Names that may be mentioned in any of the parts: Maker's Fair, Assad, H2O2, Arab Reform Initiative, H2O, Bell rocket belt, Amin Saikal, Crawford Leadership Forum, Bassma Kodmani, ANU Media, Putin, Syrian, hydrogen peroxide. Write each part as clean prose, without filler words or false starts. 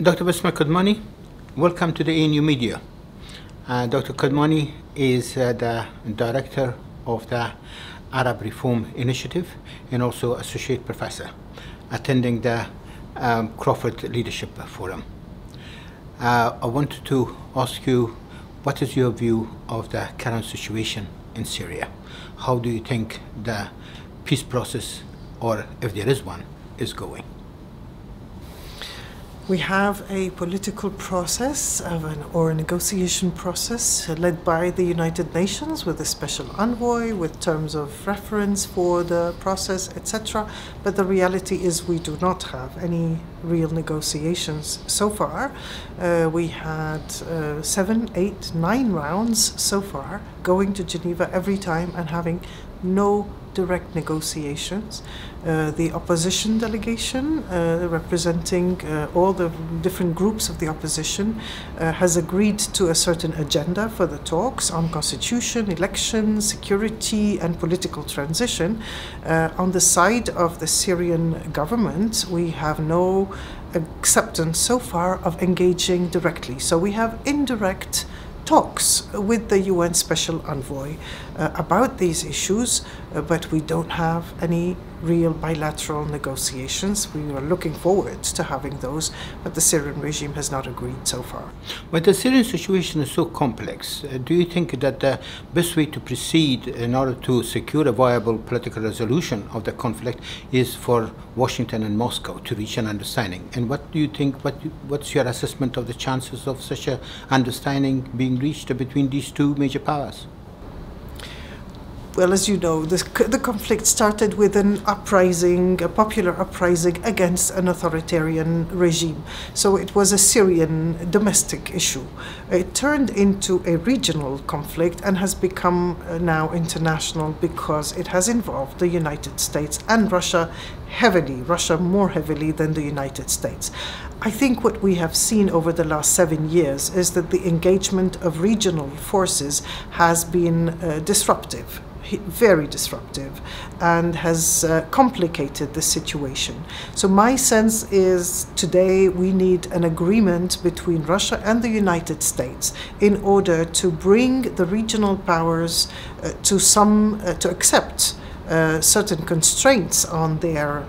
Dr. Bassma Kodmani, welcome to the ANU Media. Dr. Kodmani is the director of the Arab Reform Initiative and also associate professor attending the Crawford Leadership Forum. I wanted to ask you, what is your view of the current situation in Syria? How do you think the peace process, or if there is one, is going? We have a political process or a negotiation process led by the United Nations with a special envoy, with terms of reference for the process, etc. But the reality is we do not have any real negotiations so far. We had 7, 8, 9 rounds so far, going to Geneva every time and having no direct negotiations. The opposition delegation representing all the different groups of the opposition has agreed to a certain agenda for the talks on constitution, election, security and political transition. On the side of the Syrian government, we have no acceptance so far of engaging directly. So we have indirect talks with the UN Special Envoy about these issues, but we don't have any real bilateral negotiations. We were looking forward to having those, but the Syrian regime has not agreed so far. But the Syrian situation is so complex. Do you think that the best way to proceed in order to secure a viable political resolution of the conflict is for Washington and Moscow to reach an understanding? And what do you think, what's your assessment of the chances of such an understanding being reached between these two major powers? Well, as you know, the conflict started with an uprising, a popular uprising against an authoritarian regime. So it was a Syrian domestic issue. It turned into a regional conflict and has become now international because it has involved the United States and Russia heavily, Russia more heavily than the United States. I think what we have seen over the last 7 years is that the engagement of regional forces has been disruptive. Very disruptive, and has complicated the situation. So my sense is today we need an agreement between Russia and the United States in order to bring the regional powers to accept certain constraints on their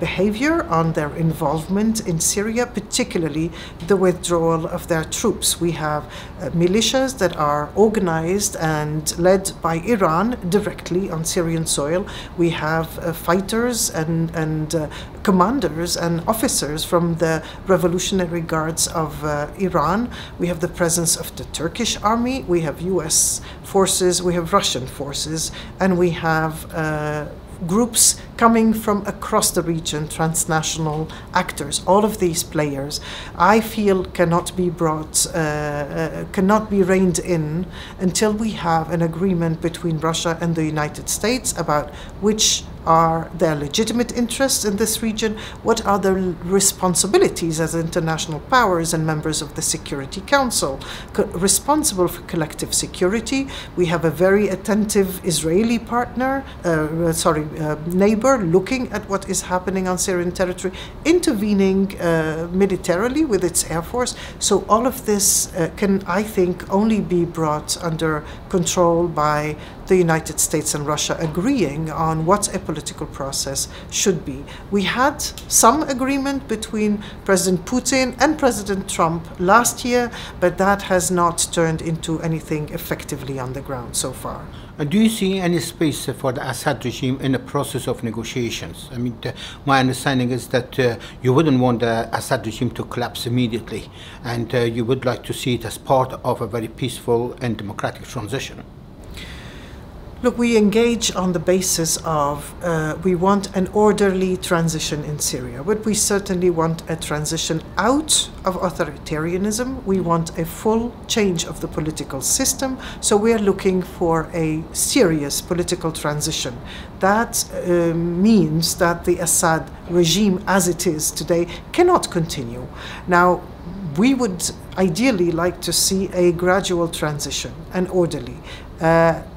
behavior, on their involvement in Syria, particularly the withdrawal of their troops. We have militias that are organized and led by Iran directly on Syrian soil. We have fighters and commanders and officers from the Revolutionary Guards of Iran. We have the presence of the Turkish army. We have US forces. We have Russian forces. And we have groups coming from across the region, transnational actors. All of these players, I feel, cannot be brought, cannot be reined in until we have an agreement between Russia and the United States about which are their legitimate interests in this region, what are their responsibilities as international powers and members of the Security Council, responsible for collective security. We have a very attentive Israeli partner, neighbor, looking at what is happening on Syrian territory, intervening militarily with its air force. So all of this can, I think, only be brought under control by the United States and Russia agreeing on what a political process should be. We had some agreement between President Putin and President Trump last year, but that has not turned into anything effectively on the ground so far. Do you see any space for the Assad regime in the process of negotiations? I mean, my understanding is that you wouldn't want the Assad regime to collapse immediately, and you would like to see it as part of a very peaceful and democratic transition. Look, we engage on the basis of we want an orderly transition in Syria, but we certainly want a transition out of authoritarianism. We want a full change of the political system, so we are looking for a serious political transition. That means that the Assad regime as it is today cannot continue. Now, we would ideally like to see a gradual transition, an orderly.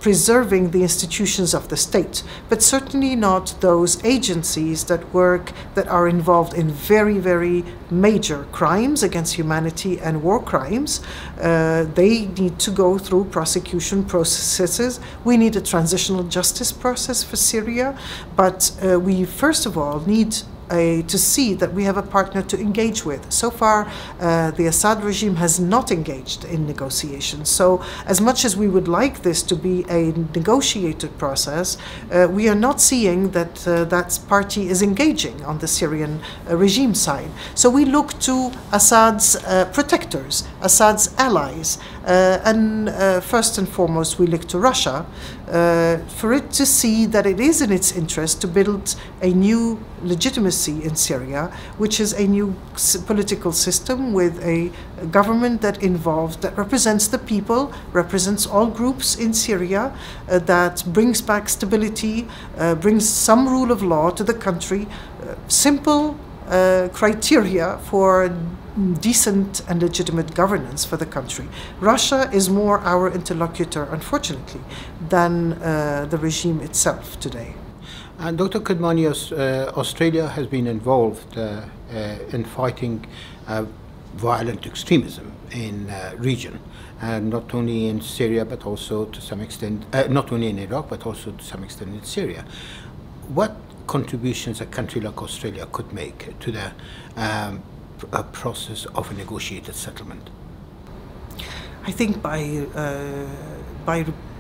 preserving the institutions of the state, but certainly not those agencies that are involved in very major crimes against humanity and war crimes. They need to go through prosecution processes. We need a transitional justice process for Syria, but we first of all need to see that we have a partner to engage with. So far, the Assad regime has not engaged in negotiations. So as much as we would like this to be a negotiated process, we are not seeing that that party is engaging on the Syrian regime side. So we look to Assad's protectors, Assad's allies, and first and foremost we look to Russia for it to see that it is in its interest to build a new legitimacy in Syria, which is a new political system with a government that represents the people, represents all groups in Syria, that brings back stability, brings some rule of law to the country, simple criteria for decent and legitimate governance for the country. Russia is more our interlocutor, unfortunately, than the regime itself today. And Dr. Kodmani, Australia has been involved in fighting violent extremism in the region, and not only in Syria, but also to some extent, not only in Iraq, but also to some extent in Syria. What contributions a country like Australia could make to the process of a negotiated settlement? I think by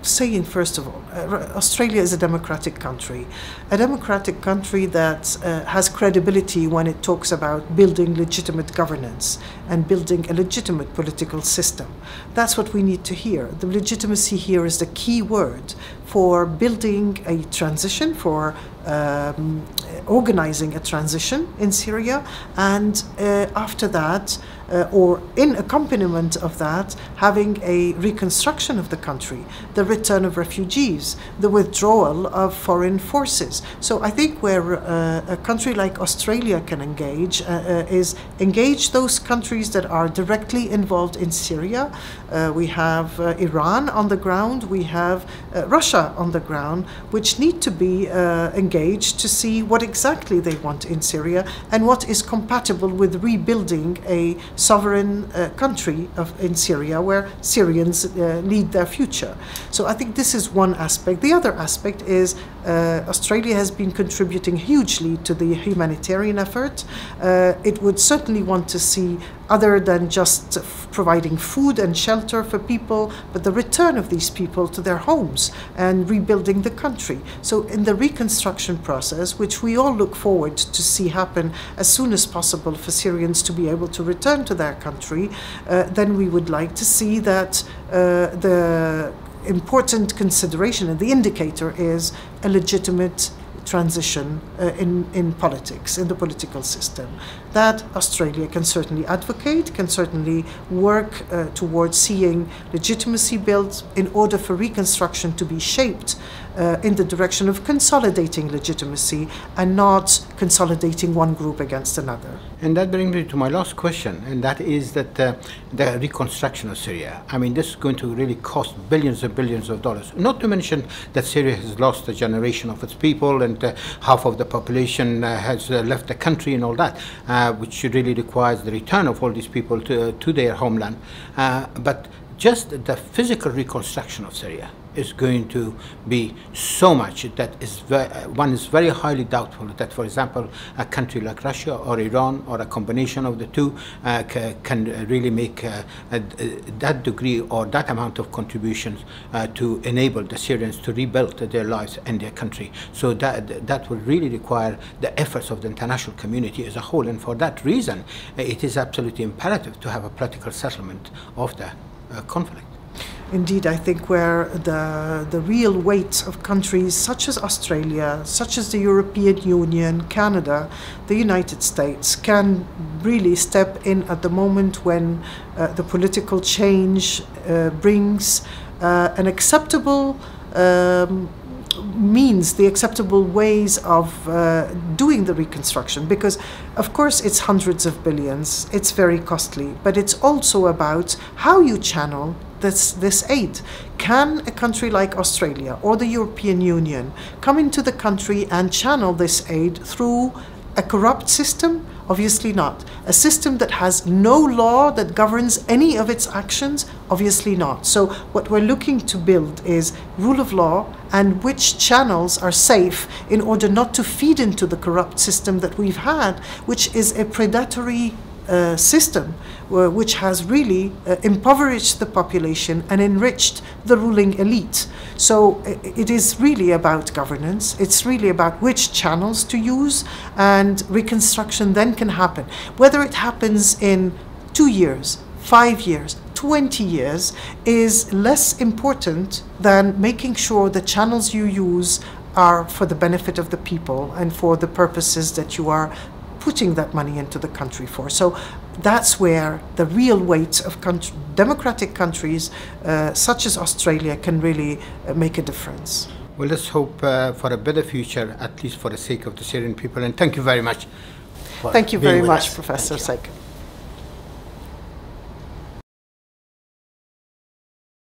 saying, first of all, Australia is a democratic country that has credibility when it talks about building legitimate governance and building a legitimate political system. That's what we need to hear. The legitimacy here is the key word for building a transition, for organizing a transition in Syria, and after that, or in accompaniment of that, having a reconstruction of the country, the return of refugees, the withdrawal of foreign forces. So I think where a country like Australia can engage is engage those countries that are directly involved in Syria. We have Iran on the ground, we have Russia on the ground, which need to be engaged to see what exactly they want in Syria and what is compatible with rebuilding a sovereign country in Syria where Syrians lead their future. So I think this is one aspect. The other aspect is Australia has been contributing hugely to the humanitarian effort. It would certainly want to see, other than just providing food and shelter for people, but the return of these people to their homes and rebuilding the country. So in the reconstruction process, which we all look forward to see happen as soon as possible for Syrians to be able to return to their country, then we would like to see that the important consideration and the indicator is a legitimate transition in politics, in the political system. That Australia can certainly advocate, can certainly work towards seeing legitimacy built in order for reconstruction to be shaped in the direction of consolidating legitimacy and not consolidating one group against another. And that brings me to my last question, and that is that the reconstruction of Syria, I mean, this is going to really cost billions and billions of dollars, not to mention that Syria has lost a generation of its people and half of the population has left the country and all that, which really requires the return of all these people to their homeland. But just the physical reconstruction of Syria is going to be so much that is one is very highly doubtful that, for example, a country like Russia or Iran or a combination of the two can really make that degree or that amount of contributions to enable the Syrians to rebuild their lives and their country. So that will really require the efforts of the international community as a whole, and for that reason it is absolutely imperative to have a political settlement of the conflict. Indeed, I think where the real weight of countries such as Australia, such as the European Union, Canada, the United States can really step in at the moment when the political change brings an acceptable means, the acceptable ways of doing the reconstruction, because of course it's hundreds of billions, it's very costly, but it's also about how you channel this aid. Can a country like Australia or the European Union come into the country and channel this aid through a corrupt system? Obviously not. A system that has no law that governs any of its actions? Obviously not. So what we're looking to build is rule of law and which channels are safe in order not to feed into the corrupt system that we've had, which is a predatory system which has really impoverished the population and enriched the ruling elite. So it is really about governance. It's really about which channels to use, and reconstruction then can happen. Whether it happens in 2 years, 5 years, 20 years is less important than making sure the channels you use are for the benefit of the people and for the purposes that you are putting that money into the country for. So that's where the real weight of democratic countries such as Australia can really make a difference. Well, let's hope for a better future, at least for the sake of the Syrian people. And thank you very much. Thank you very much, Professor Saikal.